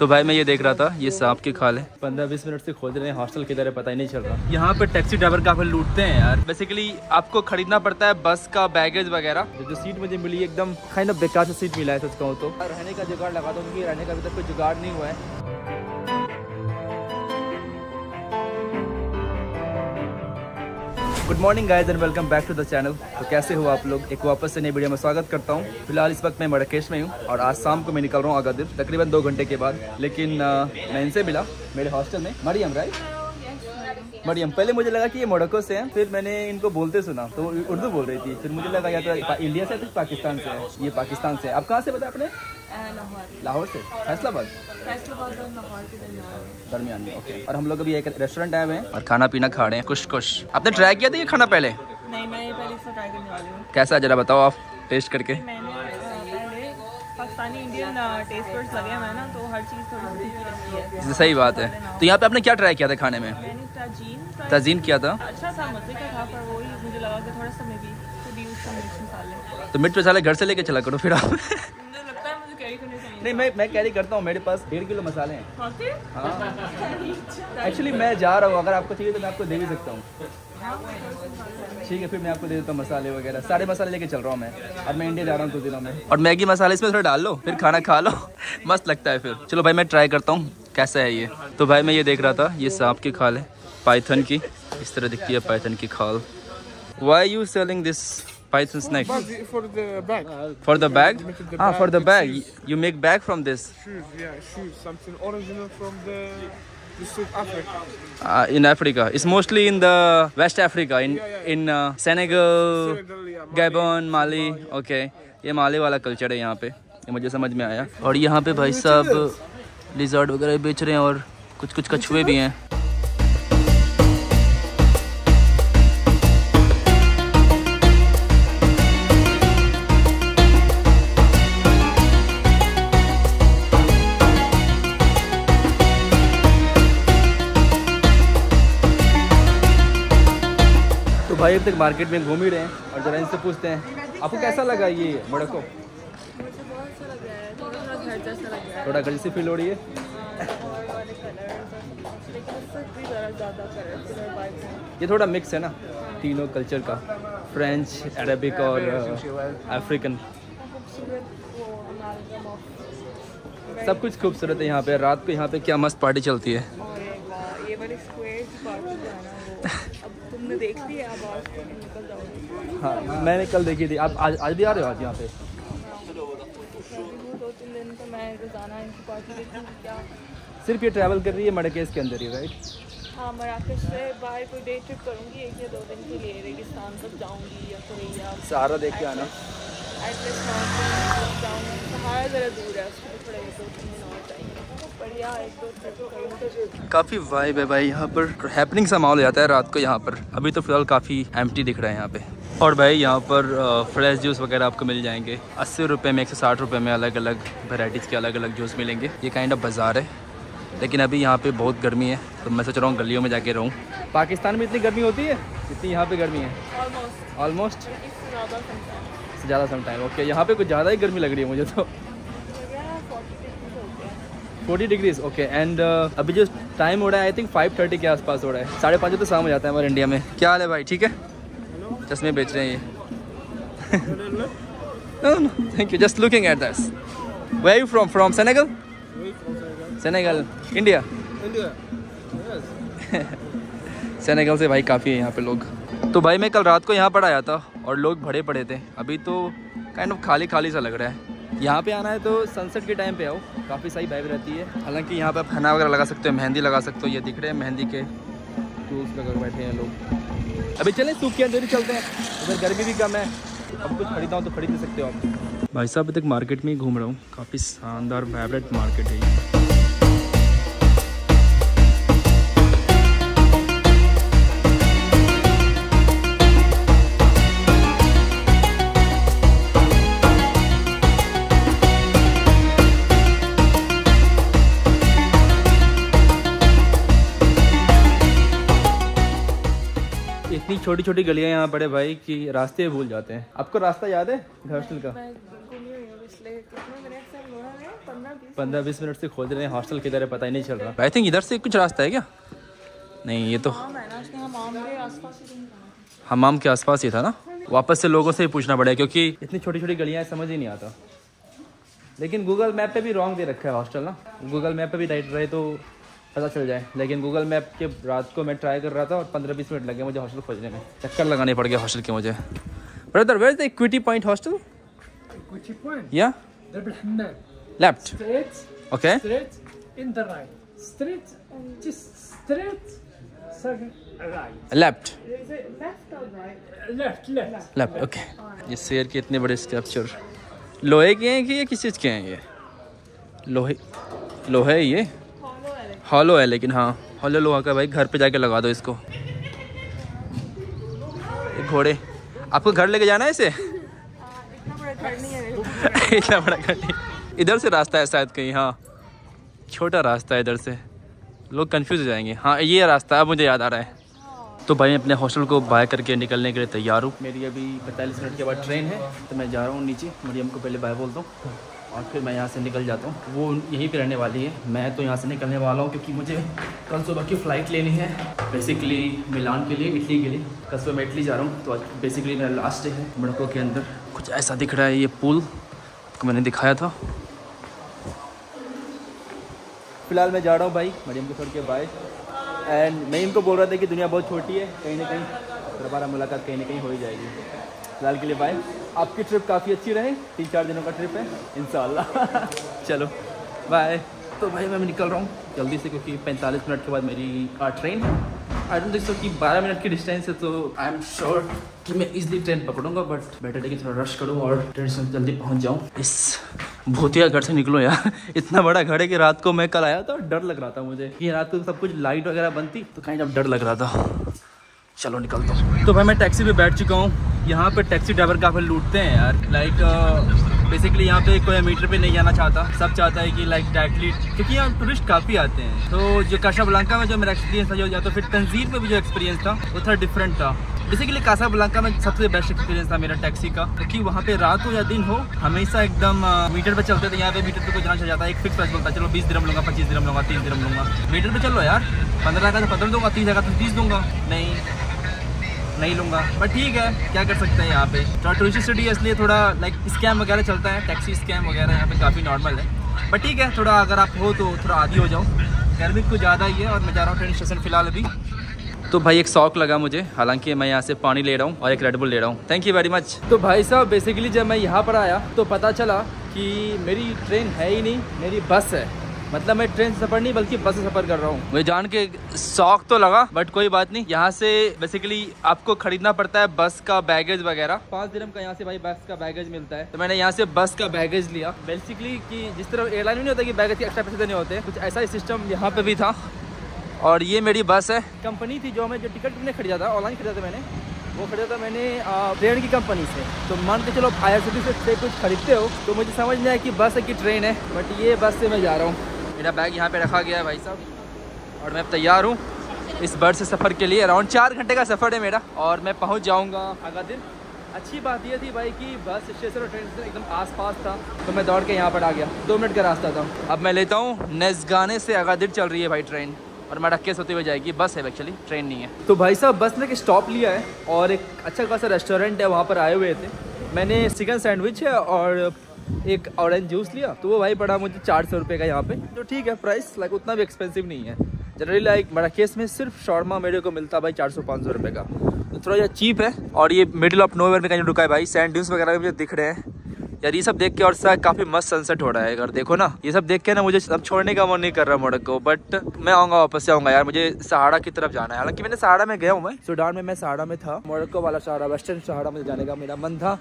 तो भाई मैं ये देख रहा था, ये सांप के खाल है। 15-20 मिनट से खोज रहे हैं, हॉस्टल किधर है पता ही नहीं चल रहा। यहाँ पे टैक्सी ड्राइवर काफी लूटते हैं यार। बेसिकली आपको खरीदना पड़ता है बस का बैगेज वगैरह। जो सीट मुझे मिली एकदम खाली बेकार से सीट मिला है, सच कहूँ तो। रहने का जुगाड़ लगा दो, क्योंकि रहने का अभी तक कोई जुगाड़ नहीं हुआ है। Good morning guys and welcome back to the channel. तो कैसे हो आप लोग, एक वापस से नई वीडियो में स्वागत करता हूँ। फिलहाल इस वक्त मैं मराकेश में हूँ और आज शाम को मैं निकल रहा हूँ अगादिर तकरीबन 2 घंटे के बाद। लेकिन मैं इनसे मिला मेरे हॉस्टल में, मरियम राय। मरियम पहले मुझे लगा कि ये मोरक्को से हैं, फिर मैंने इनको बोलते सुना तो उर्दू बोल रही थी। फिर मुझे लगा या तो इंडिया से है तो पाकिस्तान से है। ये पाकिस्तान से है। आप कहाँ से बताया आपने? लाहौर से। फैसलाबाद दरमियान में, ओके। और हम लोग अभी एक रेस्टोरेंट आए हुए हैं और खाना पीना खा रहे हैं कुछ। आपने ट्राई किया था ये खाना पहले? नहीं, मैं पहले इसको ट्राई करने वाली हूँ। कैसा जरा बताओ आप टेस्ट करके? पाकिस्तानी इंडियन टेस्ट बड्स लगे हैं ना, तो हर चीज़ थोड़ी अच्छी है। सही बात है। तो यहाँ पे आपने क्या ट्राई किया था खाने में? तजीन किया था। अच्छा था, मजे का था, पर वही मुझे लगा कि थोड़ा सा मिर्च मसाले। तो मिर्च मसाले घर से लेके चला करो फिर आप। नहीं, मैं कैरी करता हूँ, मेरे पास 1.5 किलो मसाले हैं। हाँ, एक्चुअली मैं जा रहा हूँ, अगर आपको चाहिए तो मैं आपको दे भी सकता हूँ। ठीक है, फिर मैं आपको दे देता हूँ मसाले वगैरह। सारे मसाले लेके चल रहा हूँ मैं। अब मैं इंडिया जा रहा हूँ 2 दिनों में। और मैगी मसाले इसमें थोड़ा डाल लो, फिर खाना खा लो। मस्त लगता है फिर। चलो भाई मैं ट्राई करता हूँ कैसा है ये। तो भाई मैं ये देख रहा था, ये सांप की खाल है, पाइथन की। इस तरह दिखती है पाइथन की खाल। Why you selling this python snake? For the bag. Ah, for the bag. You make bag from this? Shoes, yeah, shoes. Something original from the South Africa. In Africa. It's mostly in the West Africa. In Senegal, Suridalia, Gabon, Mali. Okay. ये माली वाला culture है यहाँ पे, ये मुझे समझ में आया। और यहाँ पे भाई साहब lizard वगैरह बेच रहे हैं और कुछ कछुए भी हैं। भाई अब तक मार्केट में घूम ही रहे हैं और जरा इनसे पूछते हैं आपको कैसा लगा ये मोरक्को? थोड़ा घर से फील हो रही है। ये थोड़ा मिक्स है ना तीनों कल्चर का, फ्रेंच, अरबिक और अफ्रीकन। सब कुछ खूबसूरत है यहाँ पे। रात को यहाँ पे क्या मस्त पार्टी चलती है। तुमने देख लिया? हाँ, मैंने कल देखी थी। आप आज भी आ रहे हो आज यहाँ पे? सिर्फ ये ट्रैवल कर रही है मराकेश के अंदर ही, राइट? हाँ, मराकेश से बाहर कोई डे ट्रिप करूँगी 1 या 2 दिन के लिए। रेगिस्तान तक जाऊँगी या कोई सहारा देख के आना। सहारा ज़रा दूर है, काफ़ी वाइब है भाई यहाँ पर। हैपनिंग सा माहौल हो जाता है रात को यहाँ पर। अभी तो फिलहाल काफ़ी एम्प्टी दिख रहा है यहाँ पे। और भाई यहाँ पर फ्रेश जूस वगैरह आपको मिल जाएंगे 80 रुपये में, 160 रुपये में। अलग अलग वैराइटीज़ के अलग अलग जूस मिलेंगे। ये काइंड ऑफ बाज़ार है, लेकिन अभी यहाँ पे बहुत गर्मी है तो मैं सोच रहा हूँ गलियों में जाके रहूँ। पाकिस्तान में इतनी गर्मी होती है जितनी यहाँ पर गर्मी है? ऑलमोस्ट से ज़्यादा समटाइम। ओके, यहाँ पर कुछ ज़्यादा ही गर्मी लग रही है मुझे तो। 40 डिग्रीज, ओके। एंड अभी जो टाइम हो रहा है आई थिंक 5:30 के आसपास हो रहा है। 5:30 तो शाम हो जाता है हमारे इंडिया में। क्या हाल है भाई, ठीक है? चश्मे बेच रहे हैं ये। Thank you. Just looking at this. Where are you from? From Senegal. Senegal, India. Senegal से भाई काफ़ी है यहाँ पे लोग। तो भाई मैं कल रात को यहाँ पर आया था और लोग भरे पड़े थे। अभी तो काइंड ऑफ खाली खाली सा लग रहा है। यहाँ पे आना है तो सनसेट के टाइम पे आओ, काफ़ी सही वाइब रहती है। हालांकि यहाँ पे आप हना वगैरह लगा सकते हो, मेहंदी लगा सकते हो। ये दिख रहे हैं मेहंदी के टूल्स लगा कर बैठे हैं लोग। अभी चलें सूख के अंदर ही चलते हैं, उधर गर्मी भी कम है। अब कुछ खरीदा हो तो खरीद भी सकते हो आप। भाई साहब अभी तक मार्केट में ही घूम रहा हूँ। काफ़ी शानदार वाइब्रेंट मार्केट है ये। इतनी छोटी छोटी गलियां यहाँ पड़े भाई कि रास्ते भूल जाते हैं। आपको रास्ता याद है घर का? 15-20 मिनट से खोज रहे हैं, हॉस्टल किधर है पता ही नहीं चल रहा। आई थिंक इधर से कुछ रास्ता है क्या? नहीं, ये तो हमाम के आसपास ही था ना। वापस से लोगों से ही पूछना पड़ेगा क्योंकि इतनी छोटी छोटी गलियाँ समझ ही नहीं आता। लेकिन गूगल मैप पे भी रॉन्ग दे रखा है हॉस्टल ना, गूगल मैप पे भी राइट रहे तो पता चल जाए। लेकिन गूगल मैप के रात को मैं ट्राई कर रहा था और 15-20 मिनट लगे मुझे हॉस्टल खोजने में, चक्कर लगाने पड़ गया हॉस्टल के मुझे। Brother where is the equity point hostel? Equity point या left okay in the right straight just straight right left left और right left left left okay. ये शेर के इतने बड़े स्कल्पचर लोहे के हैं कि ये किस चीज़ के हैं? ये लोहे ये हॉलो है लेकिन हाँ हॉलो लोहा का। भाई घर पे जाके लगा दो इसको। घोड़े आपको घर लेके जाना है इसे? इतना बड़ा घर नहीं। इधर से रास्ता है शायद कहीं, हाँ छोटा रास्ता है इधर से, लोग कंफ्यूज हो जाएंगे। हाँ ये रास्ता अब मुझे याद आ रहा है। तो भाई अपने हॉस्टल को बाय करके निकलने के लिए तैयार हूँ। मेरी अभी 45 मिनट के बाद ट्रेन है तो मैं जा रहा हूँ नीचे, मरियम को पहले बाय बोलता हूँ और फिर मैं यहाँ से निकल जाता हूँ। वो यहीं पे रहने वाली है, मैं तो यहाँ से निकलने वाला हूँ क्योंकि मुझे कल सुबह की फ़्लाइट लेनी है बेसिकली मिलान के लिए, इटली के लिए। कल सुबह मैं इटली जा रहा हूँ तो आज बेसिकली मेरा लास्ट डे है मोरक्को के अंदर। कुछ ऐसा दिख रहा है ये पुल, आपको मैंने दिखाया था। फ़िलहाल मैं जा रहा हूँ भाई मरियम को छोड़ के बाय। एंड मैं इनको बोल रहा था कि दुनिया बहुत छोटी है, कहीं ना कहीं दोबारा मुलाकात कहीं ना कहीं हो ही जाएगी। फिलहाल के लिए बाय। आपकी ट्रिप काफ़ी अच्छी रहे, 3-4 दिनों का ट्रिप है इंशाल्लाह। चलो बाय। तो भाई मैं निकल रहा हूँ जल्दी से क्योंकि 45 मिनट के बाद मेरी train. I don't think so कि 12 मिनट की डिस्टेंस है, तो आई एम श्योर कि मैं इजली ट्रेन पकड़ूंगा, बट बेटर है कि थोड़ा रश करूँ और ट्रेन से जल्दी पहुँच जाऊँ, इस भूतिया घर से निकलो यार। इतना बड़ा घर है कि रात को मैं कल आया था, डर लग रहा था मुझे कि रात को सब कुछ लाइट वगैरह बंद थी तो काइंड ऑफ डर लग रहा था। चलो निकलता हूँ। तो भाई मैं टैक्सी पे बैठ चुका हूँ। यहाँ पे टैक्सी ड्राइवर काफ़ी लूटते हैं यार, लाइक बेसिकली यहाँ पे कोई मीटर पे नहीं जाना चाहता, सब चाहता है कि लाइक डायरेक्टली, क्योंकि यहाँ टूरिस्ट काफ़ी आते हैं। तो जो कासाब्लांका में जो मेरा एक्सपीरियंस था या तो फिर तंजीर में भी जो एक्सपीरियंस था वो थोड़ा डिफरेंट था। बेसिकली कासाब्लांका में सबसे बेस्ट एक्सपीरियंस था मेरा टैक्सी का, क्योंकि वहाँ पे रात हो या दिन हो हमेशा एकदम मीटर पे चलते थे। यहाँ पे मीटर पे कोई जाना चल जाता है, एक फिक्स प्राइस बोलता है, चलो 20 दिरहम लूँगा, 25 दिरहम लूँगा, 30 दिरहम लूँगा। मीटर पे चलो यार, 15 का तो 15 दूंगा, 30 का तो 30 दूंगा, नहीं लूँगा, बट ठीक है क्या कर सकते हैं। यहाँ पे थोड़ा टूरिस्ट सिटी है इसलिए थोड़ा लाइक स्कैम वगैरह चलता है, टैक्सी स्कैम वगैरह यहाँ पे काफ़ी नॉर्मल है, बट ठीक है थोड़ा अगर आप हो तो थोड़ा आदी हो जाओ। गर्मी कुछ ज़्यादा ही है और मैं जा रहा हूँ ट्रेन स्टेशन फ़िलहाल अभी। तो भाई एक शौक लगा मुझे, हालांकि मैं यहाँ से पानी ले रहा हूँ और एक रेडबुल ले रहा हूँ। Thank you very much. तो भाई साहब बेसिकली जब मैं यहाँ पर आया तो पता चला कि मेरी ट्रेन है ही नहीं, मेरी बस है। मतलब मैं ट्रेन से सफ़र नहीं बल्कि बस से सफ़र कर रहा हूँ। मुझे जान के शौक तो लगा बट कोई बात नहीं। यहाँ से बेसिकली आपको खरीदना पड़ता है बस का बैगेज वगैरह, 5 दिरहम का यहाँ से भाई बस का बैगेज मिलता है। तो मैंने यहाँ से बस का बैगेज लिया। बेसिकली कि जिस तरह एयरलाइन में नहीं होता कि बैगेज के एक्स्ट्रा पैसे देने होते, कुछ ऐसा ही सिस्टम यहाँ पर भी था। और ये मेरी बस है, कंपनी थी जो हमें जो टिकट मैंने खरीदा था, ऑनलाइन खरीदा था मैंने, वो खरीदा था मैंने ट्रेन की कंपनी से। तो मान के चलो IRCTC से कुछ खरीदते हो तो मुझे समझ नहीं आया कि बस है कि ट्रेन है, बट ये बस से मैं जा रहा हूँ। मेरा बैग यहाँ पे रखा गया है भाई साहब और मैं तैयार हूँ इस बस से सफ़र के लिए। अराउंड 4 घंटे का सफ़र है मेरा और मैं पहुँच जाऊँगा अगादिर। अच्छी बात ये थी भाई कि बस स्टेशन और ट्रेन स्टेशन एकदम आसपास था तो मैं दौड़ के यहाँ पर आ गया, 2 मिनट का रास्ता था। अब मैं लेता हूँ नेज़िगाने से अगादिर चल रही है भाई ट्रेन और मराकेश होते हुए जाएगी, बस है एक्चुअली ट्रेन नहीं है। तो भाई साहब बस ने एक स्टॉप लिया है और एक अच्छा खासा रेस्टोरेंट है वहाँ पर आए हुए थे। मैंने चिकन सैंडविच है और एक ऑरेंज जूस लिया तो वो भाई पड़ा मुझे 400 रुपये का यहाँ पे, तो ठीक है प्राइस, लाइक उतना भी एक्सपेंसिव नहीं है। जनरली लाइक मराकेश में सिर्फ शॉर्मा मेरे को मिलता भाई 400-500 रुपये का, तो थोड़ा ये चीप है। और ये मिडिल ऑफ नोवेयर में कहीं रुका है भाई, सैंड ड्यून्स वगैरह भी मुझे दिख रहे हैं यार। ये सब देख के और काफ़ी मस्त सनसेट हो रहा है अगर देखो ना, ये सब देख के ना मुझे अब छोड़ने का मन नहीं कर रहा मोरक्को, बट मैं आऊँगा वापस से आऊँगा यार, मुझे सहारा की तरफ जाना है। हालांकि मैंने सहारा में गया हूँ, मैं सूडान में, मैं सहारा में था, मोरक्को वाला सहारा, वेस्टर्न सहारा में जाने का मेरा मन था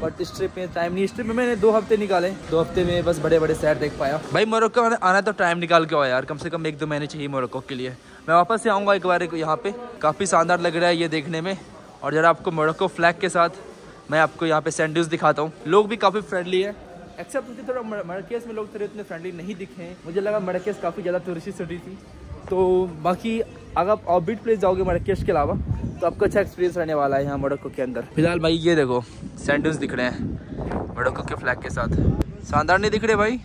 बट इस ट्रिप में टाइम नहीं। इस ट्रिप में मैंने 2 हफ्ते निकाले, 2 हफ्ते में बस बड़े बड़े शहर देख पाया। भाई मोरक्को आना तो टाइम निकाल के आओ यार, कम से कम 1-2 महीने चाहिए मोरक्को के लिए। मैं वापस से आऊँगा एक बार। यहाँ पे काफ़ी शानदार लग रहा है ये देखने में। और जरा आपको मोरक्को फ्लैग के साथ मैं आपको यहाँ पे सैंडविच दिखाता हूँ। लोग भी काफ़ी फ्रेंडली है, एक्सेप्ट मुझे थोड़ा मराकेश में लोग थोड़े इतने फ्रेंडली नहीं दिखे हैं। मुझे लगा मराकेश काफ़ी ज़्यादा टूरिस्ट सिटी थी। तो बाकी अगर आप ऑर्बिट प्लेस जाओगे मराकेश के अलावा तो आपको अच्छा एक्सपीरियंस रहने वाला है यहाँ मोरक्को के अंदर। फिलहाल भाई ये देखो सैंडविच दिख रहे हैं मोरक्को के फ्लैग के साथ, शानदार नहीं दिख रहे भाई?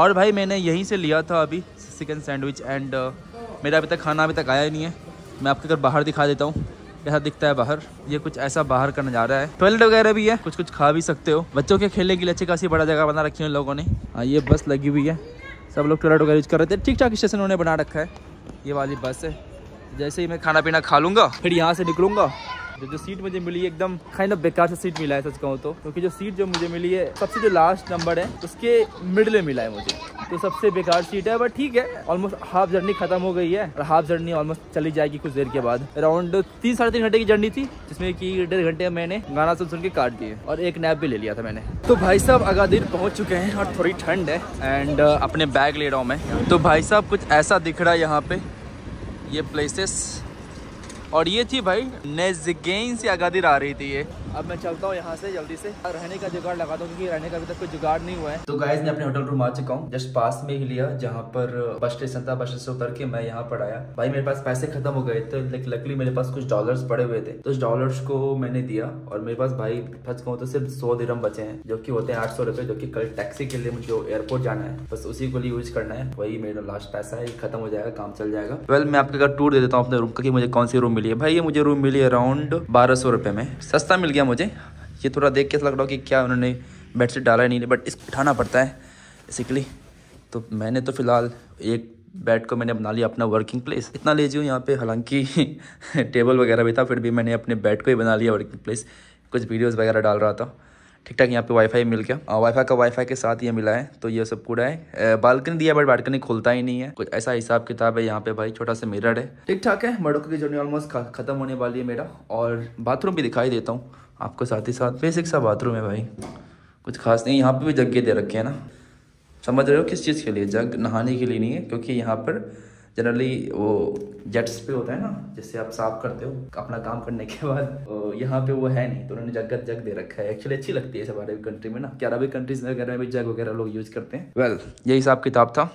और भाई मैंने यहीं से लिया था अभी चिकन सैंडविच एंड मेरा खाना अभी तक आया ही नहीं है। मैं आपके घर बाहर दिखा देता हूँ कैसा दिखता है बाहर। ये कुछ ऐसा बाहर का नज़ारा है, टॉयलेट वगैरह भी है, कुछ कुछ खा भी सकते हो। बच्चों के खेलने के लिए अच्छी खासी बड़ा जगह बना रखी है लोगों ने। ये बस लगी हुई है, सब लोग टॉयलेट वगैरह यूज कर रहे थे। ठीक ठाक स्टेशन उन्होंने बना रखा है, ये वाली बस है। जैसे ही मैं खाना पीना खा लूँगा फिर यहाँ से निकलूँगा। जो सीट मुझे मिली है एकदम काइंड ऑफ बेकार से सीट मिला है सच कहूँ तो, क्योंकि जो सीट जो मुझे मिली है सबसे जो लास्ट नंबर है उसके मिडल में मिला है मुझे, तो सबसे बेकार सीट है। बट ठीक है, ऑलमोस्ट हाफ जर्नी खत्म हो गई है और हाफ जर्नी ऑलमोस्ट चली जाएगी कुछ देर के बाद। अराउंड 3-3.5 घंटे की जर्नी थी जिसमें कि 1.5 घंटे मैंने गाना सुन के काट दिए और एक नैप भी ले लिया था मैंने। तो भाई साहब अगादिर पहुँच चुके हैं और थोड़ी ठंड है एंड अपने बैग ले रहा हूँ मैं। तो भाई साहब कुछ ऐसा दिख रहा है यहाँ पे ये प्लेसेस, और ये थी भाई नेज़िगेन से अगादिर आ रही थी ये। अब मैं चलता हूँ यहाँ से जल्दी से, रहने का जुगाड़ लगा दूँ क्योंकि रहने का अभी तक कोई जुगाड़ नहीं हुआ है। तो गाइस मैं अपने होटल रूम आ चुका हूँ, जस्ट पास में ही लिया जहाँ पर बस स्टेशन था। बस स्टेशन उतर के मैं यहाँ पर आया। भाई मेरे पास पैसे खत्म हो गए थे, लकली मेरे पास कुछ डॉलर्स पड़े हुए थे, तो उस डॉलर्स को मैंने दिया। और मेरे पास भाई सच कहूँ तो सिर्फ 100 दिरहम बचे हैं जो कि होते हैं 800 रुपये, जो कि कल टैक्सी के लिए मुझे एयरपोर्ट जाना है, बस उसी को यूज करना है। वही मेरा लास्ट पैसा है, खत्म हो जाएगा, काम चल जाएगा। वेल मैं आपके घर टूर दे देता हूँ अपने रूम का कि मुझे कौन सी रूम मिली है। भाई ये मुझे रूम मिली अराउंड 1200 रुपये में, सस्ता मिल गया मुझे। ये थोड़ा देख के ऐसा लग रहा हो कि क्या उन्होंने बेडशीट डाला है नहीं, बट इसको उठाना पड़ता है बेसिकली। तो मैंने तो फिलहाल एक बेड को मैंने बना लिया अपना वर्किंग प्लेस। इतना लेजी हूँ यहाँ पे, हालांकि टेबल वगैरह भी था फिर भी मैंने अपने बेड को ही बना लिया वर्किंग प्लेस। कुछ वीडियोस वगैरह डाल रहा था। ठीक ठाक यहाँ पे वाईफाई मिल गया, वाईफाई के साथ ये मिला है, तो ये सब पूरा है। बालकनी दिया बट बालकनी खुलता ही नहीं है, कुछ ऐसा हिसाब किताब है यहाँ पे। भाई छोटा सा मिरर है, ठीक ठाक है। मोरक्को की जर्नी ऑलमोस्ट खत्म होने वाली है मेरा, और बाथरूम भी दिखाई देता हूँ आपको साथ ही साथ। बेसिक सा बाथरूम है भाई, कुछ खास नहीं। यहाँ पे भी जग दे रखे हैं ना, समझ रहे हो किस चीज़ के लिए, जग नहाने के लिए नहीं है, क्योंकि यहाँ पर जनरली वो जेट्स पे होता है ना जिससे आप साफ करते हो अपना काम करने के बाद, यहाँ पे वो है नहीं, तो उन्होंने जग दे रखा है। एक्चुअली अच्छी लगती है हमारे कंट्री में ना, क्या अरबिक कंट्रीज वगैरह में भी जग वगैरह लोग यूज करते हैं। वेल यही हिसाब किताब था,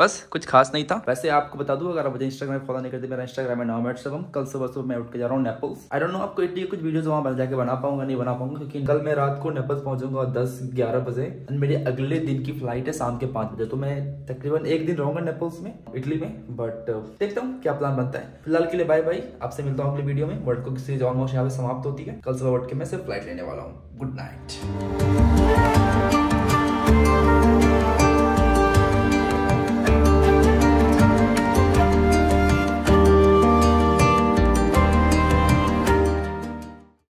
बस कुछ खास नहीं था। वैसे आपको बता दूं, अगर आप मुझे इंस्टाग्राम फॉलो नहीं करते, मेरा इंस्टाग्राम है नोमैड शुभम। कल सुबह मैं उठ के जा रहा हूँ नेपल्स। आई डोंट नो आपको इटली कुछ वीडियोस वहाँ जाके बना पाऊंगा नहीं बना पाऊंगा, क्योंकि कल मैं रात को नेपल्स पहुंचूंगा 10-11 बजे एंड मेरे अगले दिन की फ्लाइट है शाम के 5 बजे। तो मैं तकरीबन एक दिन रहूंगा नेपल्स में, इटली में, बट देखता हूँ क्या प्लान बनता है। फिलहाल के लिए बाय बाय, आपसे मिलता हूँ अगली वीडियो में। वर्ल्ड कप सीरीज ऑलमोस्ट यहाँ पे समाप्त होती है। कल सुबह उठ के मैं सिर्फ फ्लाइट लेने वाला हूँ। Good night.